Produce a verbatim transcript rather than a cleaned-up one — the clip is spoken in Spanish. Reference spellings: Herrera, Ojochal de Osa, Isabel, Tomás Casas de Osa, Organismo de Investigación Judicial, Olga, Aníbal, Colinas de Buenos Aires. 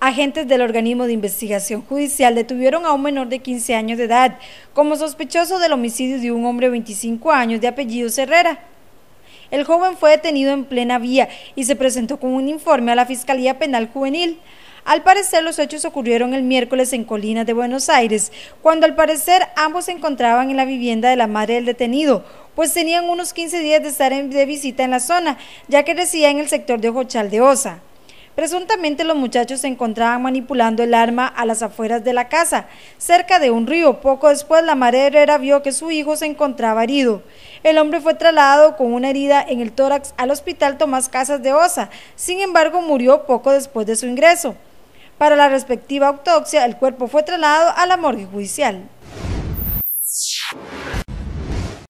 Agentes del Organismo de Investigación Judicial detuvieron a un menor de quince años de edad como sospechoso del homicidio de un hombre de veinticinco años de apellido Herrera. El joven fue detenido en plena vía y se presentó con un informe a la Fiscalía Penal Juvenil. Al parecer, los hechos ocurrieron el miércoles en Colinas de Buenos Aires, cuando al parecer ambos se encontraban en la vivienda de la madre del detenido, pues tenían unos quince días de estar de visita en la zona, ya que residía en el sector de Ojochal de Osa. Presuntamente los muchachos se encontraban manipulando el arma a las afueras de la casa, cerca de un río. Poco después la madre de Herrera vio que su hijo se encontraba herido. El hombre fue trasladado con una herida en el tórax al hospital Tomás Casas de Osa, sin embargo murió poco después de su ingreso. Para la respectiva autopsia el cuerpo fue trasladado a la morgue judicial.